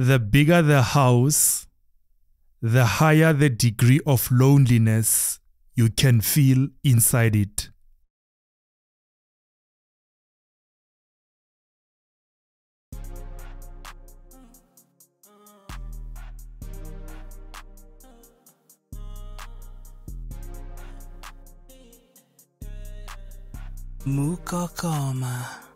The bigger the house, the higher the degree of loneliness you can feel inside it. Mokokoma.